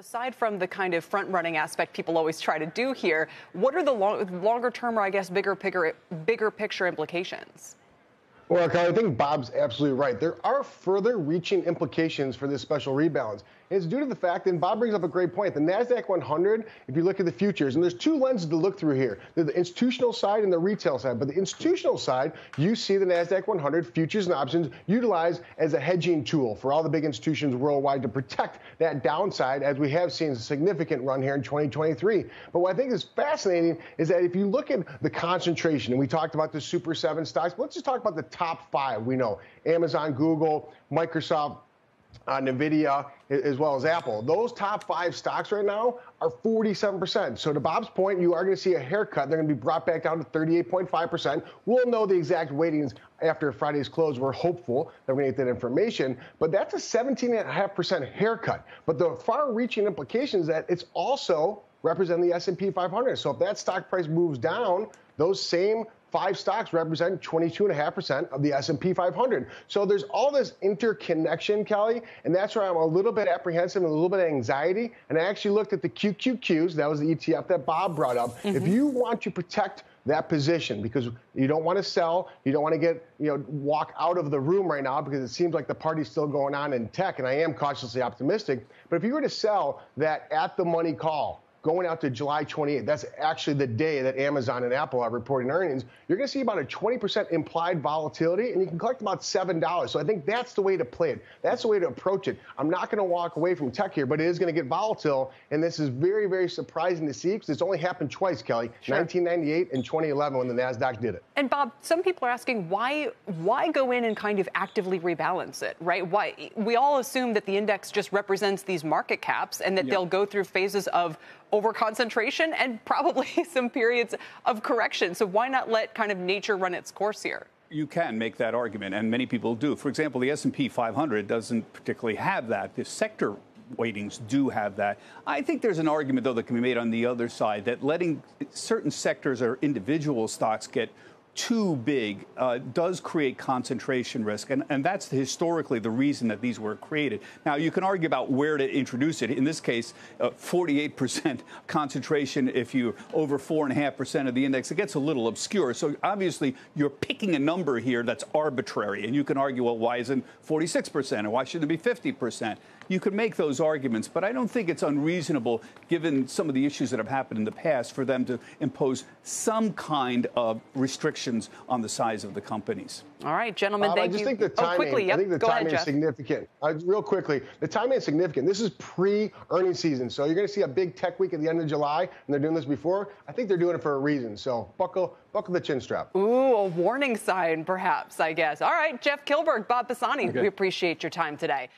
Aside from the kind of front-running aspect people always try to do here, what are the longer-term or, I guess, bigger picture implications? Well, Carl, I think Bob's absolutely right. There are further-reaching implications for this special rebalance. It's due to the fact, and Bob brings up a great point, the NASDAQ 100, if you look at the futures, and there's two lenses to look through here, the institutional side and the retail side. But the institutional side, you see the NASDAQ 100 futures and options utilized as a hedging tool for all the big institutions worldwide to protect that downside, as we have seen a significant run here in 2023. But what I think is fascinating is that if you look at the concentration, and we talked about the Super 7 stocks, but let's just talk about the top five we know, Amazon, Google, Microsoft, Nvidia, as well as Apple. Those top five stocks right now are 47%. So to Bob's point, you are going to see a haircut. They're going to be brought back down to 38.5%. We'll know the exact weightings after Friday's close. We're hopeful that we're going to get that information. But that's a 17.5% haircut. But the far-reaching implications that it's also represent the S&P 500. So if that stock price moves down, those same five stocks represent 22.5% of the S&P 500. So there's all this interconnection, Kelly, and that's where I'm a little bit apprehensive and a little bit of anxiety. And I actually looked at the QQQs. That was the ETF that Bob brought up. Mm-hmm. If you want to protect that position, because you don't want to sell, you don't want to get, walk out of the room right now because it seems like the party's still going on in tech, and I am cautiously optimistic. But if you were to sell that at-the-money call, going out to July 28th, that's actually the day that Amazon and Apple are reporting earnings, you're going to see about a 20% implied volatility, and you can collect about $7. So I think that's the way to play it. That's the way to approach it. I'm not going to walk away from tech here, but it is going to get volatile, and this is very, very surprising to see because it's only happened twice, Kelly, sure. 1998 and 2011 when the NASDAQ did it. And, Bob, some people are asking why go in and kind of actively rebalance it, right? Why? We all assume that the index just represents these market caps and that They'll go through phases of over concentration and probably some periods of correction. So why not let kind of nature run its course here? You can make that argument, and many people do. For example, the S&P 500 doesn't particularly have that. The sector weightings do have that. I think there's an argument, though, that can be made on the other side that letting certain sectors or individual stocks get too big does create concentration risk, and that's historically the reason that these were created. Now, you can argue about where to introduce it. In this case, 48% concentration if you're over 4.5% of the index. It gets a little obscure. So, obviously, you're picking a number here that's arbitrary, and you can argue, well, why isn't 46%, or why shouldn't it be 50%? You can make those arguments, but I don't think it's unreasonable, given some of the issues that have happened in the past, for them to impose some kind of restrictions on the size of the companies. All right, gentlemen, thank you. I think the timing is significant. Real quickly, the timing is significant. This is pre-earnings season, so you're going to see a big tech week at the end of July, and they're doing this before. I think they're doing it for a reason, so buckle the chin strap. Ooh, a warning sign, perhaps, I guess. All right, Jeff Kilburg, Bob Pisani, we appreciate your time today.